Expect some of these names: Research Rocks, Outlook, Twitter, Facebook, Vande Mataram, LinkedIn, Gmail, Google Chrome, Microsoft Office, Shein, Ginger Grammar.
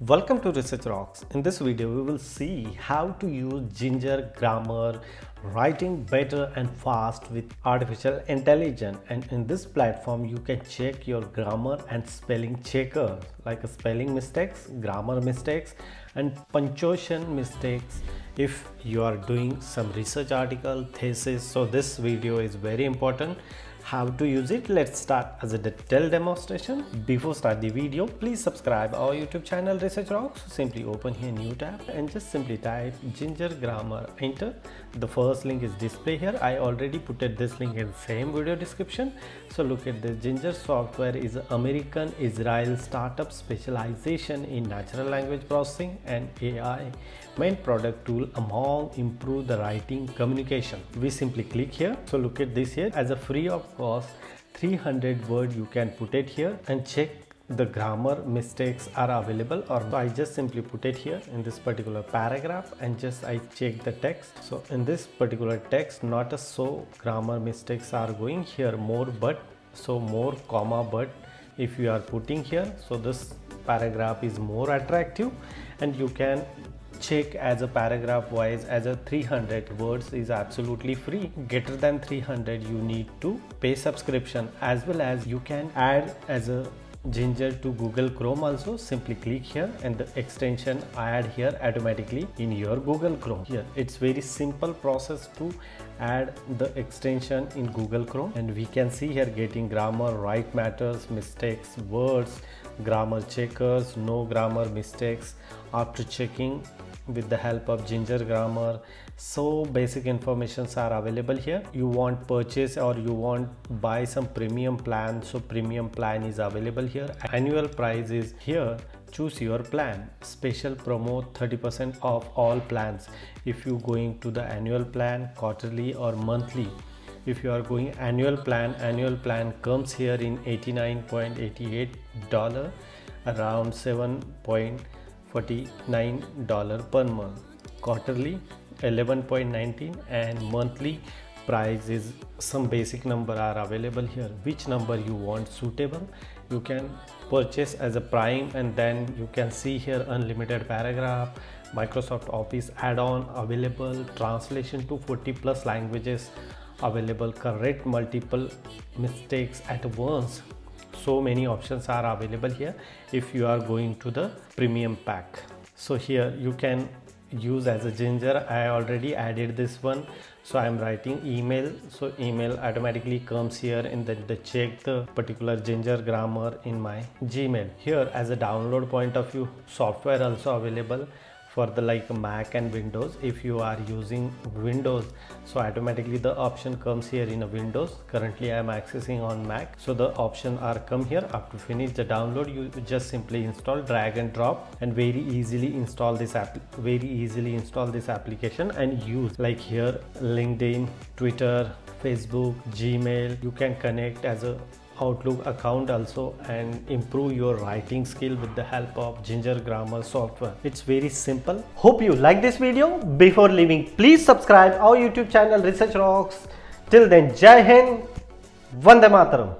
Welcome to Research Rocks. In this video, we will see how to use Ginger Grammar, writing better and fast with artificial intelligence. And in this platform, you can check your grammar and spelling checker, like spelling mistakes, grammar mistakes, and punctuation mistakes. If you are doing some research article, thesis, so this video is very important. How to use it? Let's start as a detailed demonstration. Before start the video, please subscribe our YouTube channel Research Rocks. Simply open here new tab and just simply type Ginger Grammar, enter. The first link is displayed here. I already put this link in same video description. So look at this. Ginger software is American Israel startup specialization in natural language processing and AI. Main product tool among improve the writing communication. We simply click here. So look at this here, as a free of course 300 word you can put it here and check the grammar mistakes are available. Or I just simply put it here in this particular paragraph and just I check the text. So in this particular text, not a so grammar mistakes are going here, more but, so more comma but. If you are putting here, so this paragraph is more attractive and you can check as a paragraph wise, as a 300 words is absolutely free. Greater than 300 you need to pay subscription, as well as you can add as a Ginger to Google Chrome also. Simply click here and the extension add here automatically in your Google Chrome. Here it's very simple process to add the extension in Google Chrome, and we can see here getting grammar, right matters, mistakes, words, grammar checkers, no grammar mistakes after checking with the help of Ginger Grammar. So basic informations are available here. You want purchase or you want buy some premium plan, so premium plan is available here. Annual price is here, choose your plan. Special promo 30% off all plans if you going to the annual plan, quarterly or monthly. If you are going annual plan comes here in $89.88, around $7.49 per month. Quarterly $11.19 and monthly price is some basic number are available here. Which number you want suitable, you can purchase as a prime. And then you can see here unlimited paragraph, Microsoft Office add-on available, translation to 40+ languages available, correct multiple mistakes at once. So many options are available here if you are going to the premium pack. So here you can use as a Ginger. I already added this one, so I'm writing email, so email automatically comes here and then they check the particular Ginger Grammar in my Gmail. Here as a download point of view, software also available for the like Mac and Windows. If you are using Windows, so automatically the option comes here in a Windows. Currently I am accessing on Mac, so the option are come here. After finish the download, you just simply install, drag and drop, and very easily install this application and use. Like here LinkedIn, Twitter, Facebook, Gmail, you can connect as a Outlook account also and improve your writing skill with the help of Ginger Grammar software. It's very simple. Hope you like this video. Before leaving, please subscribe our YouTube channel Research Rocks. Till then, Jai Hind, Vande Mataram.